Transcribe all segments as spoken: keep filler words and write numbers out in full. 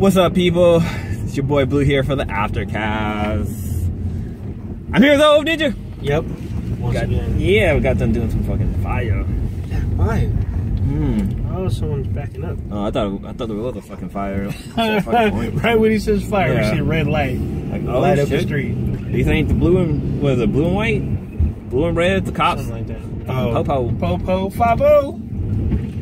What's up, people? It's your boy Blue here for the Aftercast. I'm here with Ove Ninja. Yep. Once got, again. Yeah, we got done doing some fucking fire. Fire? Mm. Oh, someone's backing up. Oh, I thought I thought there was a fucking fire. So fucking right when he says fire, yeah. We see red light. Like, oh, light shit. Up the street. These ain't the blue and what is it? Blue and white, blue and red. The cops. Something like that. Oh, popo, popo, fabo.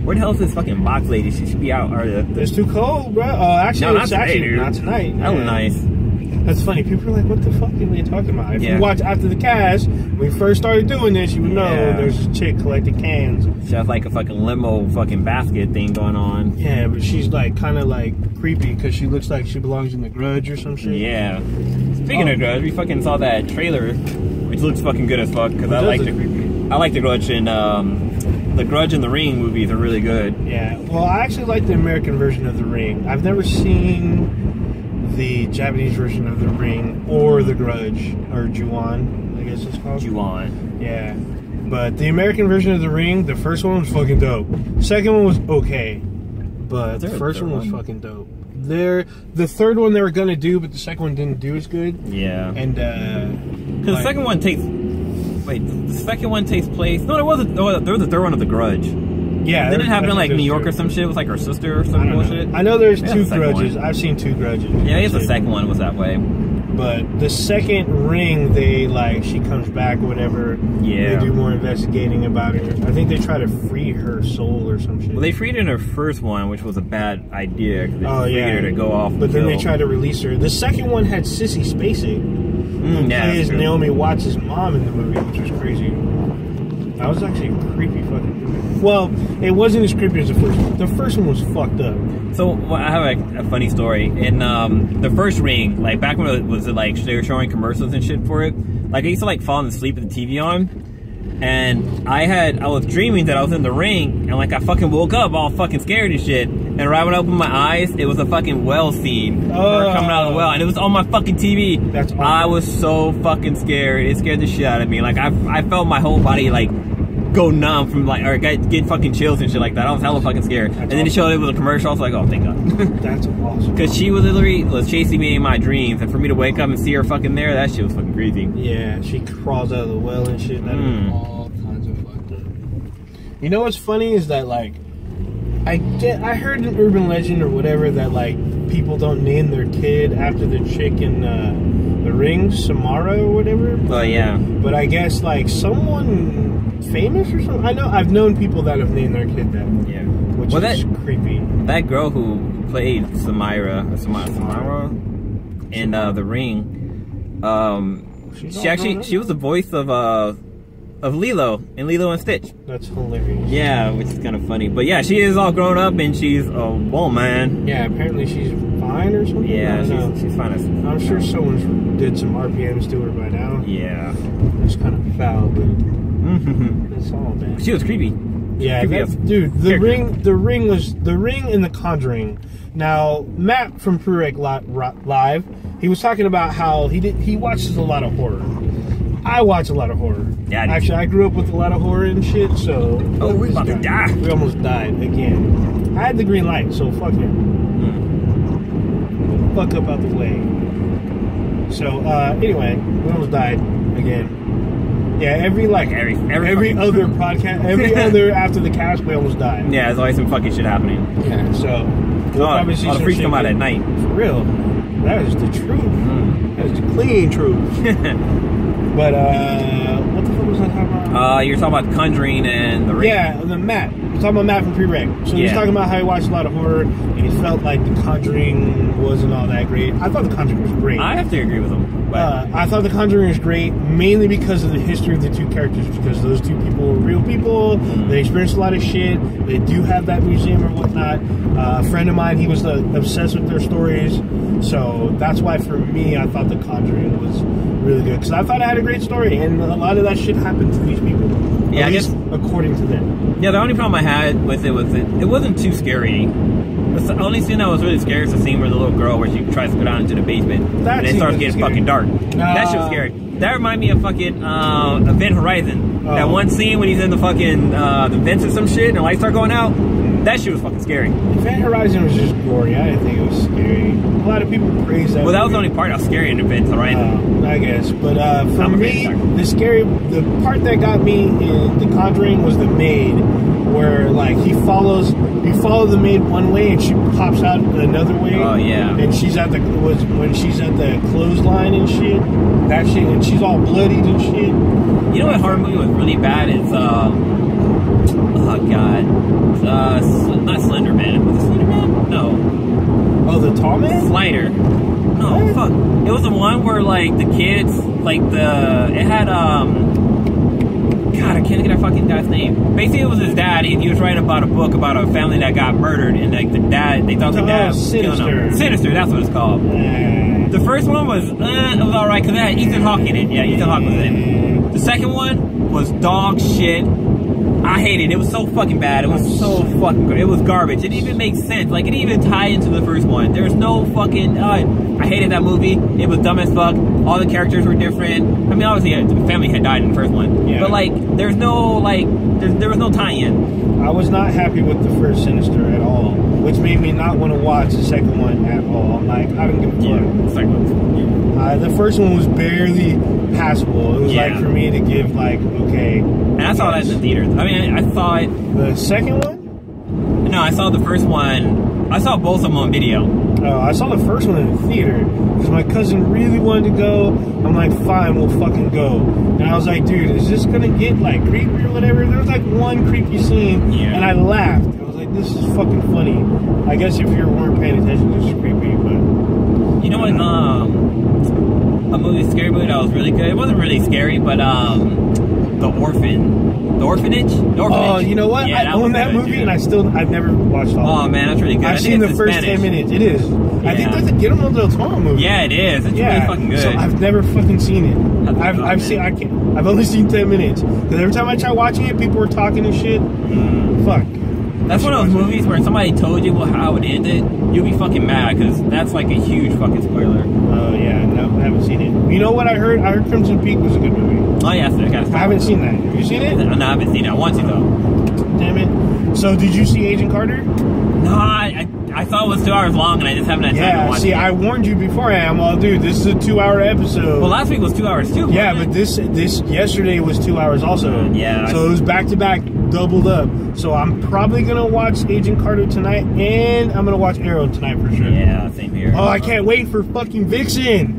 Where the hell is this fucking box lady? She should be out. The, the... It's too cold, bro. Uh, actually, no, not it's today, actually dude. Not tonight. Man. That was nice. That's funny. People are like, what the fuck are we talking about? If yeah. you watch After the Cash, when we first started doing this, you would know yeah. there's a chick collecting cans. She has like a fucking limo fucking basket thing going on. Yeah, but she's like kind of like creepy because she looks like she belongs in The Grudge or some shit. Yeah. Speaking oh. of Grudge, we fucking saw that trailer, which looks fucking good as fuck because I like the creepy. I like The Grudge and um. The Grudge and The Ring movies are really good. Yeah, well, I actually like the American version of The Ring. I've never seen the Japanese version of The Ring or The Grudge, or Ju-on, I guess it's called. Ju-on. Yeah, but the American version of The Ring, the first one was fucking dope. Second one was okay, but the first one was one? fucking dope. They're, the third one they were gonna do, but the second one didn't do as good. Yeah. And, uh... Because like, the second one takes... Wait, the second one takes place... No, there was a, there was a third one of The Grudge. Yeah. Didn't it happen in, like, New York or some shit with, like, her sister or some bullshit? I know there's two Grudges. I've seen two Grudges. Yeah, I guess the second one was that way. But the second Ring, they, like, she comes back or whatever. Yeah. They do more investigating about her. I think they try to free her soul or some shit. Well, they freed her in her first one, which was a bad idea. Oh, yeah. They freed her to go off and kill. But then they tried to release her. The second one had Sissy Spacek. Mm, yeah, plays Naomi Watts' mom in the movie, which was crazy. That was actually a creepy fucking movie. Well, it wasn't as creepy as the first one. The first one was fucked up. So, well, I have a, a funny story. In um, the first Ring, like back when it was, it, like, they were showing commercials and shit for it, like I used to like fall asleep with the T V on, and I had, I was dreaming that I was in the ring, and like I fucking woke up all fucking scared and shit. And right when I opened my eyes, it was a fucking well scene. Oh. Coming out of the well. And it was on my fucking T V. That's awesome. I was so fucking scared. It scared the shit out of me. Like, I, I felt my whole body, like, go numb from, like, or get, get fucking chills and shit like that. I was hella fucking scared. That's and then awesome. It showed it was a commercial. I was like, oh, thank God. That's awesome. Because she was literally was chasing me in my dreams. And for me to wake up and see her fucking there, that shit was fucking creepy. Yeah, she crawls out of the well and shit. That mm. was all kinds of fucked up. You know what's funny is that, like, I get, I heard an urban legend or whatever that, like, people don't name their kid after the chick in uh, The Ring, Samara or whatever. Oh, yeah. But I guess, like, someone famous or something? I know, I've known people that have named their kid that. Yeah. Which well, is that, creepy. That girl who played Samira, or Samara, Samara in uh, The Ring, um, She's she actually, she was the voice of, uh... of Lilo and Lilo and Stitch. That's hilarious. Yeah, which is kind of funny. But yeah, she is all grown up and she's a woman. Yeah, apparently she's fine or something. Yeah, she's, she's fine. As I'm sure someone did some R P Ms to her by now. Yeah, it's kind of foul, but that's all, man. She was creepy. Yeah, that's, dude. The Here. ring, the ring was the ring in The Conjuring. Now Matt from Prurek Live, he was talking about how he did. He watches a lot of horror. I watch a lot of horror. Yeah, I Actually, I grew up with a lot of horror and shit, so... Oh, we fucking died. We almost died again. I had the green light, so fuck him. Mm. Fuck up out the way. So, uh, anyway, we almost died again. Yeah, every, like, like every, every, every other podcast, every other After the Cash, we almost died. Yeah, there's always some fucking shit happening. Yeah, so... We'll oh, probably see some freaks come out at night. For real. That is the truth. Mm. That is the clean truth. But, uh, what the fuck was I talking about? Uh, you're talking about Conjuring and The Ring. Yeah, and then Matt. We're talking about Matt from Pre-Reg. So yeah. He's talking about how he watched a lot of horror, and he felt like The Conjuring wasn't all that great. I thought The Conjuring was great. I have to agree with him. But uh, I thought The Conjuring was great, mainly because of the history of the two characters, because those two people were real people, mm-hmm. They experienced a lot of shit, they do have that museum or whatnot. Uh, a friend of mine, he was uh, obsessed with their stories, so that's why, for me, I thought The Conjuring was really good, because I thought I had a great story, and a lot of that shit happened to these people. Yeah, I guess according to them. Yeah, the only problem I had with it was it, it wasn't too scary. The only scene that was really scary is the scene where the little girl, where she tries to go down into the basement, that and it starts getting scary. Fucking dark. Uh, that shit was scary. That reminded me of fucking uh, Event Horizon. Oh. That one scene when he's in the fucking uh, the vents or some shit, and the lights start going out. That shit was fucking scary. Event Horizon was just gory. I didn't think it was scary. A lot of people praise that. Well, that movie was the only part I was scary in Event Horizon. Uh, I guess. But uh, for I'm me, the scary, the part that got me in The Conjuring was the maid, where like he follows, you follow the maid one way and she pops out another way. Oh yeah. And she's at the was when she's at the clothesline and shit. That shit, and she's all bloodied and shit. You know what horror movie was really bad? It's um. Oh god, uh, sl not Slender Man. Was it Slender Man? No. Oh, the tall man? Slider. No, what? Fuck. It was the one where like the kids, like the it had um. God, I can't get a fucking guy's name. Basically, it was his dad, and he was writing about a book about a family that got murdered, and like the dad, they thought the oh, dad was killing them. Sinister. That's what it's called. Mm. The first one was uh, it was alright because it had Ethan Hawke in it. Yeah, Ethan Hawke was in it. The second one was dog shit. I hated it. It was so fucking bad. It was so fucking... It was garbage. It didn't even make sense. Like, it didn't even tie into the first one. There was no fucking... Uh, I hated that movie. It was dumb as fuck. All the characters were different. I mean, obviously, the family had died in the first one. Yeah. But, like, there's no, like... There was no tie-in. I was not happy with the first Sinister at all, which made me not want to watch the second one at all. I'm like, I don't give a fuck. Yeah, the second one. Uh, the first one was barely passable. It was, yeah. like, for me to give, like, okay... And I saw that in the theater. I mean, I saw it... The second one? No, I saw the first one. I saw both of them on video. Oh, I saw the first one in the theater. Because my cousin really wanted to go. I'm like, fine, we'll fucking go. And I was like, dude, is this going to get, like, creepy or whatever? There was, like, one creepy scene. Yeah. And I laughed. I was like, this is fucking funny. I guess if you weren't paying attention, this is creepy, but... You know what, um... a movie, scary movie, that was really good. It wasn't really scary, but, um... The Orphan. The Orphanage? The Orphanage. Oh, you know what? Yeah, I that own that movie, too. And I still, I've never watched all of it. Oh, man, that's really good. I've seen the first Spanish. ten minutes. It is. Yeah. I think that's a Guillermo del Toro movie. Yeah, it is. It's yeah. really fucking good. So I've never fucking seen it. I've, I've, I've seen, I can't, I've only seen ten minutes. Because every time I try watching it, people were talking and shit. Mm. Fuck. That's one of those movies where somebody told you how it ended, you'll be fucking mad, because that's like a huge fucking spoiler. Oh, uh, yeah, no, I haven't seen it. You know what I heard? I heard Crimson Peak was a good movie. Oh, yeah, so I gotta I haven't seen that. Have you seen it? No, I haven't seen it. I want to, though. Damn it. So, did you see Agent Carter? No, I, I, I thought it was two hours long, and I just haven't had time yeah, to watch see, it. Yeah, see, I warned you beforehand. I'm all, dude, this is a two-hour episode. Well, last week was two hours, too. Yeah, but it? this, this yesterday was two hours also. Yeah. So, I, it was back-to-back. -back doubled up. So I'm probably going to watch Agent Carter tonight, and I'm going to watch Arrow tonight for sure. Yeah, same here. Oh, I can't wait for fucking Vixen.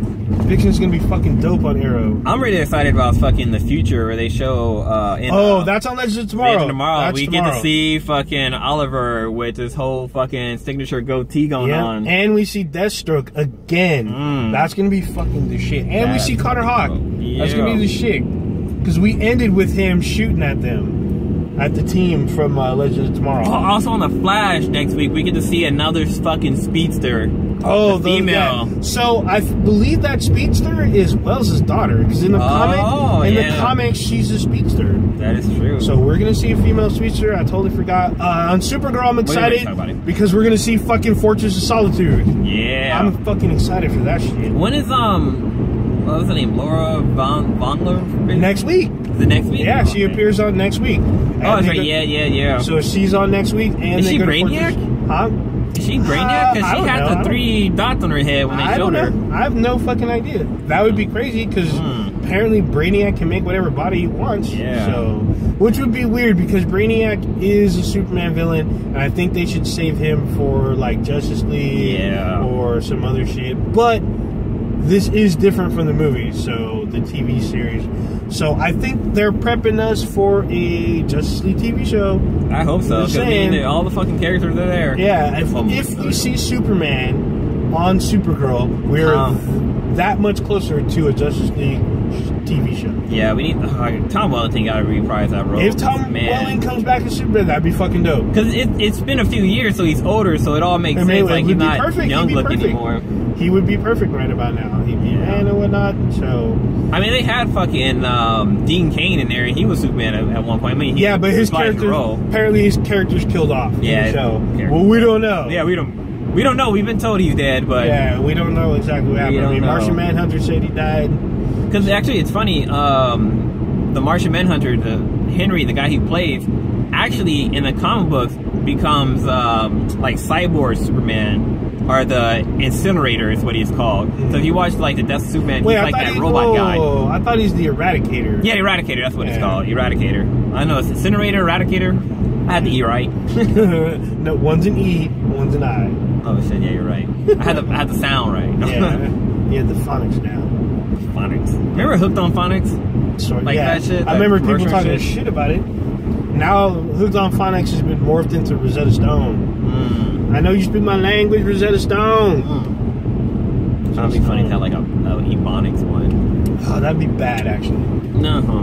Vixen's going to be fucking dope on Arrow. I'm really excited about fucking the future where they show... Uh, in, oh, uh, that's on Legends of Tomorrow. Legends of Tomorrow. That's we tomorrow. get to see fucking Oliver with his whole fucking signature goatee going yeah. on. And we see Deathstroke again. Mm. That's going to be fucking the shit. And that's we see Connor Hawk. Yeah. That's going to be the shit. Because we ended with him shooting at them. At the team from uh, Legends of Tomorrow. Oh, also on The Flash next week, we get to see another fucking speedster. Oh, the female. The, yeah. So I believe that speedster is Wells' daughter, because in the oh, comic, in yeah. the comics, she's a speedster. That is true. So we're gonna see a female speedster. I totally forgot. Uh, on Supergirl, I'm excited about because we're gonna see fucking Fortress of Solitude. Yeah, I'm fucking excited for that shit. When is um, what was her name? Laura Von Vongler? Next week. The next week? Yeah, she okay. appears on next week. And oh, sorry. Go, yeah, yeah, yeah. So she's on next week. And is she Brainiac? Huh? Is she Brainiac? Because uh, she had know. the three dots on her head when they I showed her. I have no fucking idea. That would be crazy because mm. apparently Brainiac can make whatever body he wants. Yeah. So, which would be weird because Brainiac is a Superman villain, and I think they should save him for like Justice League yeah. or some other shit. But this is different from the movie, so the T V series. So I think they're prepping us for a Justice League T V show. I hope so. Because all the fucking characters are there. Yeah, if, if you see Superman on Supergirl, we're um, that much closer to a Justice League T V show. Yeah, we need uh, Tom Welling thing gotta reprise that role. If Tom Welling comes back as Superman, that'd be fucking dope. Because it, it's been a few years, so he's older, so it all makes I mean, sense. Like he's not perfect. young looking anymore. He would be perfect right about now. He'd be yeah. man and whatnot. So I mean, they had fucking um, Dean Cain in there, and he was Superman at, at one point. I mean, he yeah, but his character apparently his character's killed off. Yeah. So well, we don't know. Yeah, we don't. We don't know. We've been told he's dead, but yeah, we don't know exactly what happened. I mean, know. Martian Manhunter said he died. Because actually, it's funny. Um, the Martian Manhunter, the Henry, the guy he plays, actually in the comic books becomes um, like Cyborg Superman, or the Incinerator is what he's called. So if you watch like the Death of Superman, Wait, he's I like that he, robot whoa, guy. Oh, I thought he's the Eradicator. Yeah, Eradicator. That's what yeah. it's called. Eradicator. I know it's Incinerator, Eradicator. I had the E right. No, one's an E, one's an I. Oh shit! Yeah, you're right. I had the I had the sound right. Yeah, you had the phonics now. Phonics. Remember Hooked on Phonics? Sure, like yeah. that shit? I remember people talking shit. shit about it. Now Hooked on Phonics has been morphed into Rosetta Stone. Mm. I know you speak my language, Rosetta Stone. Mm. Rosetta That'd be Stone. funny to have like a, a Ebonics one. Oh, that'd be bad actually. No. Uh-huh.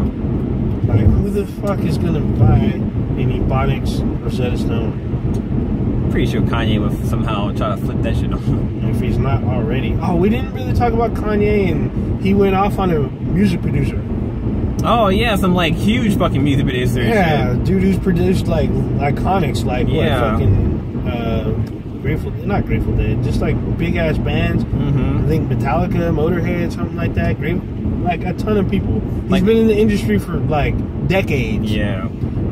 Like who the fuck is gonna buy an Ebonics Rosetta Stone? Pretty sure Kanye would somehow try to flip that shit off. If he's not already. Oh, we didn't really talk about Kanye, and he went off on a music producer. Oh yeah, some like huge fucking music producer. Yeah, shit. Dude who's produced like iconics, like yeah. what fucking uh, Grateful, not Grateful Dead, just like big ass bands. Mm-hmm. I think Metallica, Motorhead, something like that. Great, like a ton of people. He's like, been in the industry for like decades. Yeah.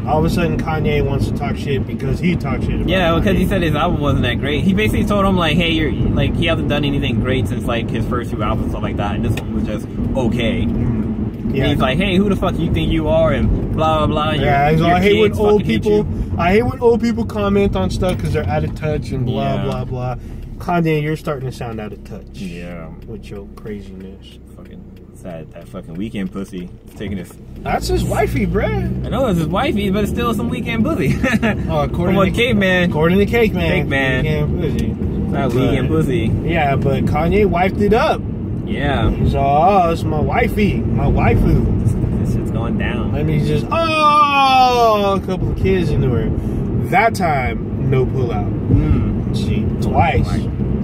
All of a sudden, Kanye wants to talk shit because he talks shit about Yeah, because Kanye. He said his album wasn't that great. He basically told him, like, hey, you're, like, he hasn't done anything great since, like, his first two albums, stuff like that, and this one was just okay. Mm. Yeah. And he's like, hey, who the fuck you think you are, and blah, blah, blah. Yeah, your, your I hate when old people, I hate when old people comment on stuff because they're out of touch and blah, yeah. blah, blah. Kanye, you're starting to sound out of touch. Yeah. With your craziness. Fucking. That, that fucking weekend pussy is taking his. That's his wifey, bruh. I know it's his wifey, but it's still some weekend pussy. Oh, according to Caveman. According to Caveman. Caveman. Weekend pussy. That weekend pussy. Yeah, but Kanye wiped it up. Yeah. He's all, oh, it's my wifey, my waifu. This, this shit's going down. Let me just, oh, a couple of kids into her. That time, no pullout. Mm. She twice.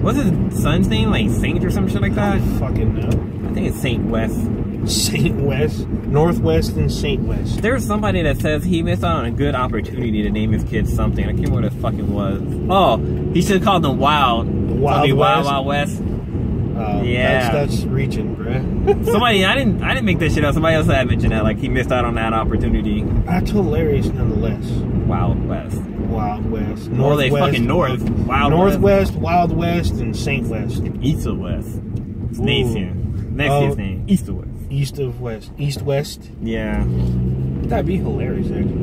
What's his son's name? Like Saint or some shit like that? I don't fucking know. I think it's Saint West. Saint West? Northwest and Saint West. There's somebody that says he missed out on a good opportunity to name his kids something. I can't remember what it fucking was. Oh, he should have called them Wild. Wild West? Wild Wild West. Um, yeah. That's, that's reaching, bruh. Somebody, I didn't I didn't make that shit up. Somebody else had mentioned that. Like, he missed out on that opportunity. That's hilarious nonetheless. Wild West. Wild West. North or they West, fucking North. Wild Northwest, West. Wild West, and Saint West. East of West. It's Nathan. Next oh, his name, East of West. East of West. East West? Yeah. That'd be hilarious, actually.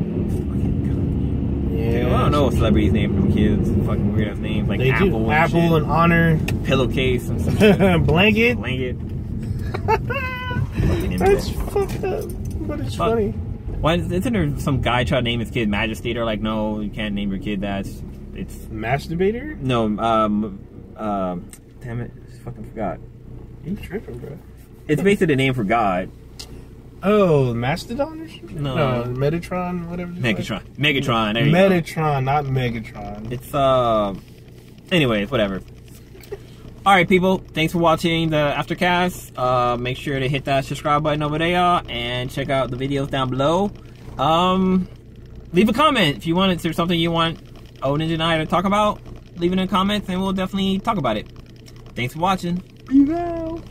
Yeah. Dude, I don't know celebrities name from kids. Fucking weird ass names. Like they Apple do. And Apple shit. And Honor. Pillowcase. And stuff. Blanket. Blanket. That's fucked up. But it's Fuck. funny. Why isn't there some guy trying to name his kid Magistrator? Like, no, you can't name your kid that. It's... Masturbator? No, um... Uh, damn it. I fucking forgot. You tripping, bro? It's basically a name for God. Oh, Mastodon or something? No. no, Metatron, whatever. Megatron, like. Megatron. There you Metatron, go. not Megatron. It's uh. Anyways, whatever. All right, people. Thanks for watching the Aftercast. Uh, make sure to hit that subscribe button over there and check out the videos down below. Um, leave a comment if you want. If there's something you want Oninja and I to talk about, leave it in the comments, and we'll definitely talk about it. Thanks for watching. You know.